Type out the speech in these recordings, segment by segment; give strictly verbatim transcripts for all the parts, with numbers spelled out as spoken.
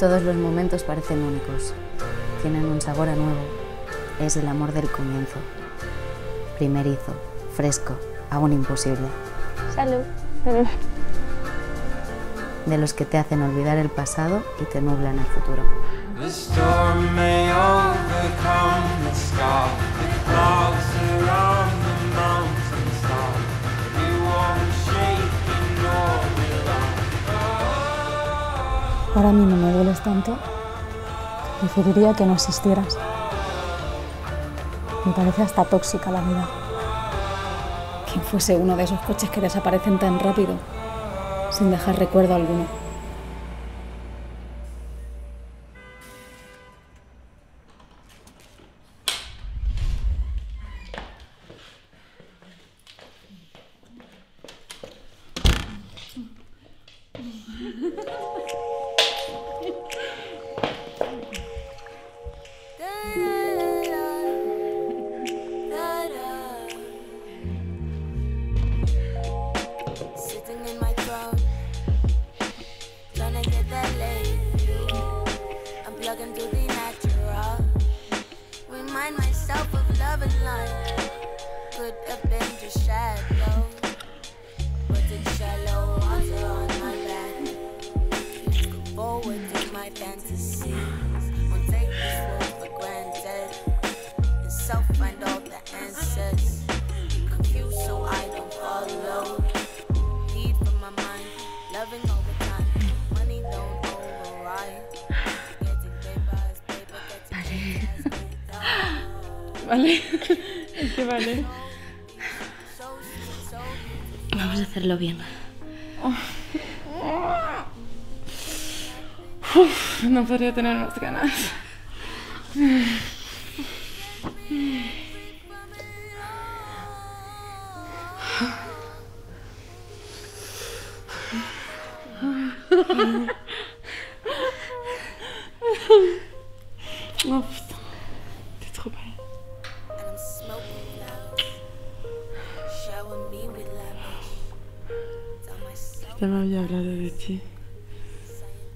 Todos los momentos parecen únicos, tienen un sabor a nuevo. Es el amor del comienzo. Primerizo, fresco, aún imposible. Salud. De los que te hacen olvidar el pasado y te nublan el futuro. Ahora mismo me dueles tanto, preferiría que no existieras. Me parece hasta tóxica la vida. Quien fuese uno de esos coches que desaparecen tan rápido, sin dejar recuerdo alguno. Vale, es que vale. Vamos a hacerlo bien. Uf, no podría tener más ganas. Oh putain, t'es trop belle. Ya me había hablado de ti.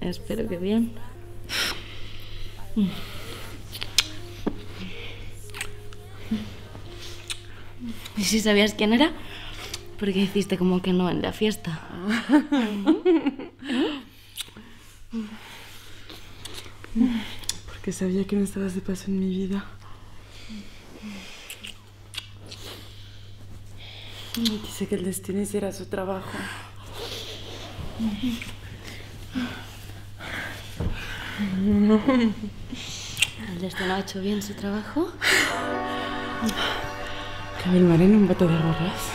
Espero que bien. ¿Y si sabías quién era? ¿Por qué hiciste como que no en la fiesta? Porque sabía que no estabas de paso en mi vida. Dice que el destino hiciera su trabajo. ¿El destino ha hecho bien su trabajo? Cabalgaré en un bote de gorras.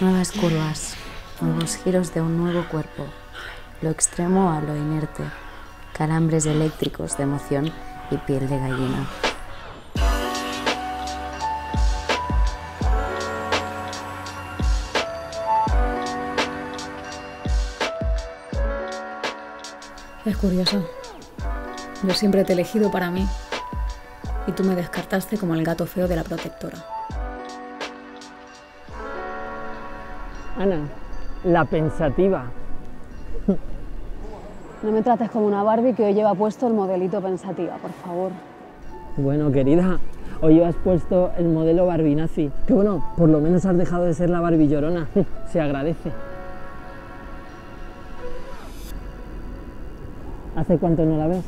Nuevas curvas, nuevos giros de un nuevo cuerpo. Lo extremo a lo inerte. Calambres eléctricos de emoción y piel de gallina. Es curioso. Yo siempre te he elegido para mí y tú me descartaste como el gato feo de la protectora. Ana, la pensativa. No me trates como una Barbie que hoy lleva puesto el modelito pensativa, por favor. Bueno, querida, hoy has puesto el modelo Barbie nazi. Que bueno, por lo menos has dejado de ser la Barbie llorona. Se agradece. ¿Hace cuánto no la ves?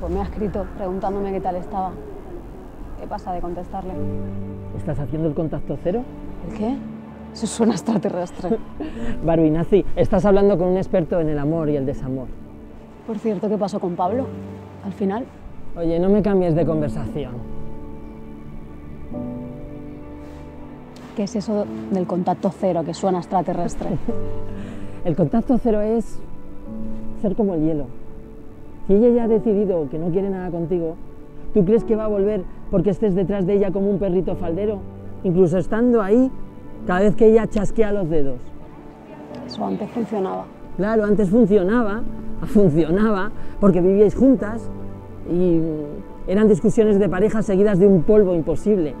Pues me ha escrito preguntándome qué tal estaba. ¿Qué pasa de contestarle? ¿Estás haciendo el contacto cero? ¿El qué? Eso suena extraterrestre. Barbie nazi, estás hablando con un experto en el amor y el desamor. Por cierto, ¿qué pasó con Pablo? ¿Al final? Oye, no me cambies de conversación. ¿Qué es eso del contacto cero que suena extraterrestre? El contacto cero es ser como el hielo. Si ella ya ha decidido que no quiere nada contigo, ¿tú crees que va a volver porque estés detrás de ella como un perrito faldero? Incluso estando ahí, cada vez que ella chasquea los dedos. Eso antes funcionaba. Claro, antes funcionaba, funcionaba, porque vivíais juntas y eran discusiones de pareja seguidas de un polvo imposible.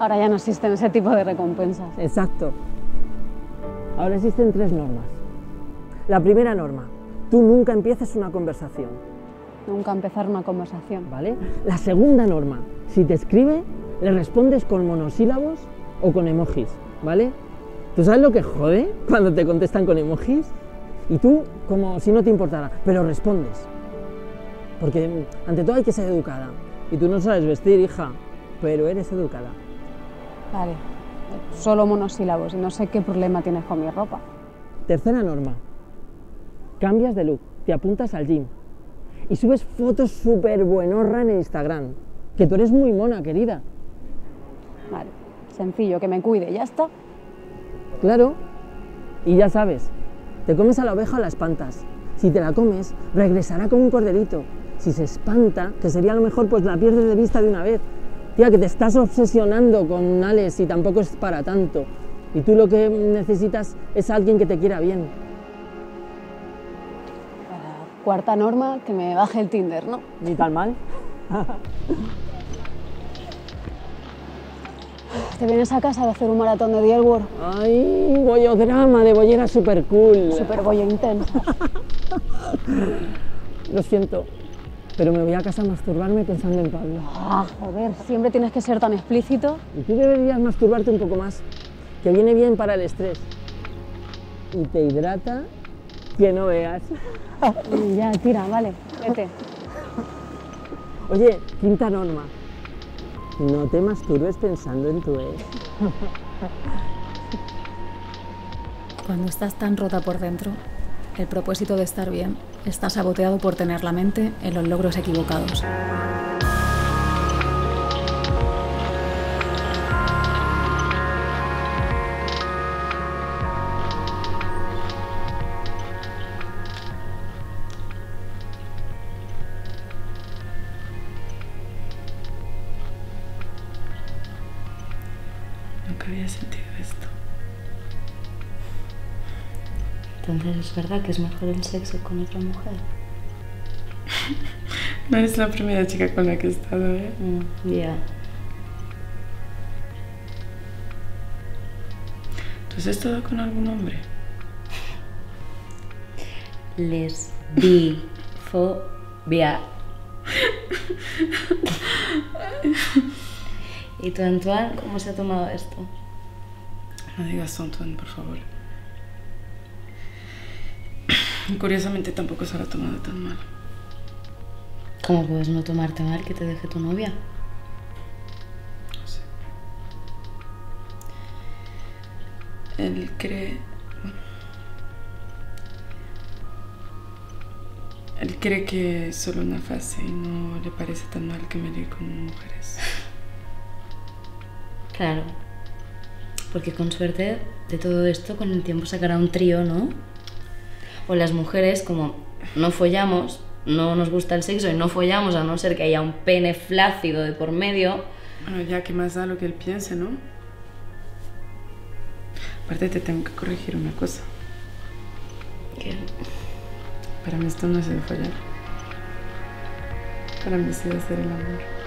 Ahora ya no existen ese tipo de recompensas. Exacto. Ahora existen tres normas. La primera norma. tú nunca empieces una conversación. Nunca empezar una conversación. ¿Vale? La segunda norma, si te escribe, le respondes con monosílabos o con emojis, ¿vale? ¿Tú sabes lo que jode cuando te contestan con emojis? Y tú, como si no te importara, pero respondes. Porque ante todo hay que ser educada. Y tú no sabes vestir, hija, pero eres educada. Vale, solo monosílabos y no sé qué problema tienes con mi ropa. Tercera norma, cambias de look, te apuntas al gym y subes fotos súper buenorra en Instagram, que tú eres muy mona, querida. Vale, sencillo, que me cuide, ya está. Claro, y ya sabes, te comes a la oveja o la espantas. Si te la comes, regresará como un corderito. Si se espanta, que sería lo mejor, pues la pierdes de vista de una vez. Tía, que te estás obsesionando con Álex y tampoco es para tanto. Y tú lo que necesitas es alguien que te quiera bien. La cuarta norma, que me baje el Tinder, ¿no? Ni tan mal. Te vienes a casa de hacer un maratón de Dial World. Ay, bollograma de bollera super cool. Super bollo intenso. Lo siento, pero me voy a casa a masturbarme pensando en Pablo. Ah, joder, siempre tienes que ser tan explícito. Y tú deberías masturbarte un poco más, que viene bien para el estrés. Y te hidrata que no veas. Ya, tira, vale, vete. Oye, quinta norma. No te masturbes pensando en tu ex. Cuando estás tan rota por dentro, el propósito de estar bien está saboteado por tener la mente en los logros equivocados. Había sentido esto. Entonces, ¿es verdad que es mejor el sexo con otra mujer? No eres la primera chica con la que he estado, ¿eh? Mm, ya. Yeah. ¿Tú has estado con algún hombre? Lesbifobia. ¿Y tu Antoine cómo se ha tomado esto? No digas Antoine, por favor. Curiosamente tampoco se lo ha tomado tan mal. ¿Cómo puedes no tomarte mal que te deje tu novia? No sé. Él cree... Él cree que es solo una fase y no le parece tan mal que me líe con mujeres. Claro, porque con suerte de todo esto con el tiempo sacará un trío, ¿no? O las mujeres, como no follamos, no nos gusta el sexo y no follamos a no ser que haya un pene flácido de por medio. Bueno, ya que más da lo que él piense, ¿no? Aparte te tengo que corregir una cosa. ¿Qué? Para mí esto no es el follar. Para mí sí es hacer el amor.